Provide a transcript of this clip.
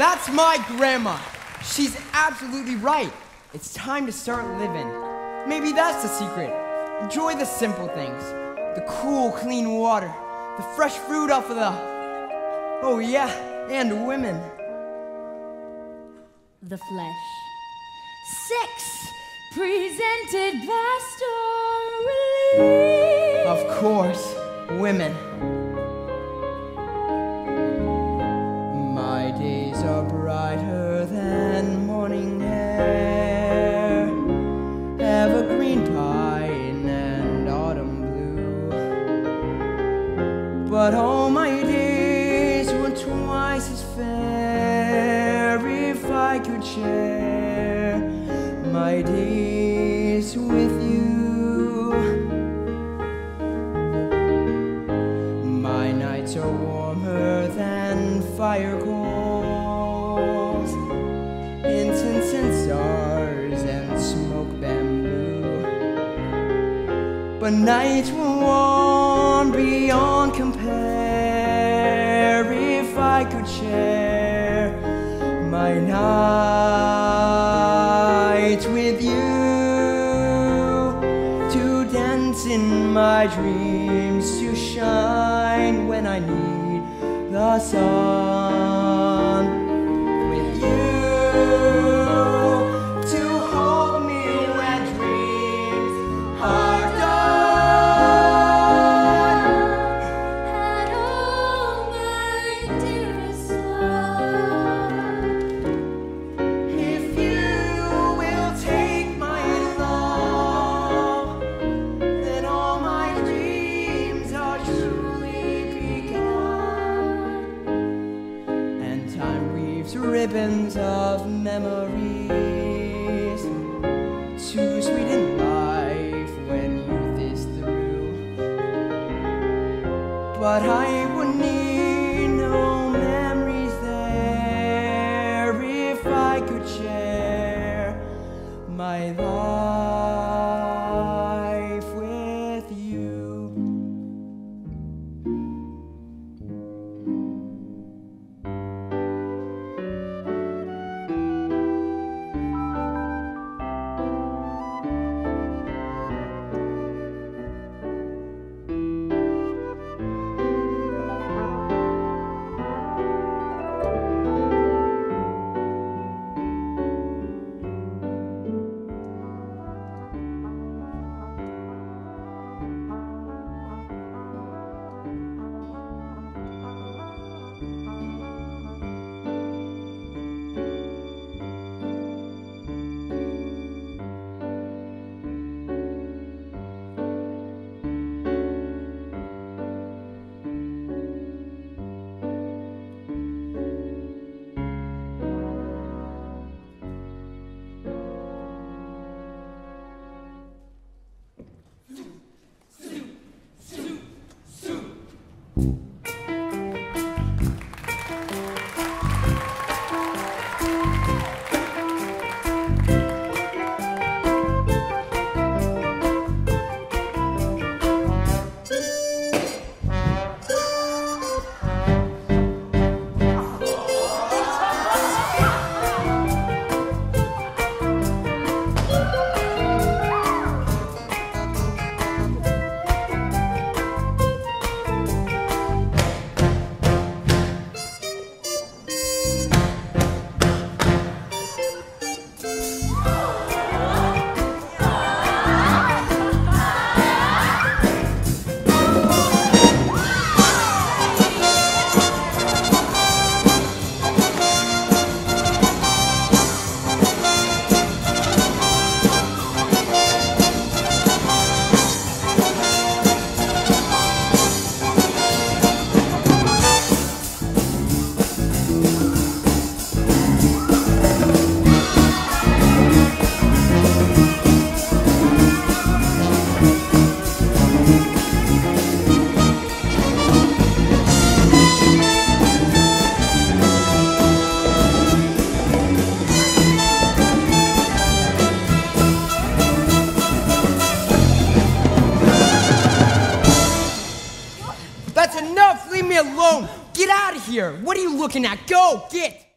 That's my grandma. She's absolutely right. It's time to start living. Maybe that's the secret. Enjoy the simple things. The cool, clean water. The fresh fruit off of the... Oh yeah, and women. The flesh. Sex, presented pastorally. Of course, women. My days are brighter than morning air, evergreen pine and autumn blue. But all my days were twice as fair if I could share my days with you. My nights are warmer than fire coals, incense and stars and smoke bamboo. But nights were warm beyond compare if I could share my nights with you, to dance in my dreams, to shine when I need the sun. Ribbons of memories, to sweeten life when youth is through. But I would need no memories there if I could share my life with you. That's enough! Leave me alone! Get out of here! What are you looking at? Go! Get!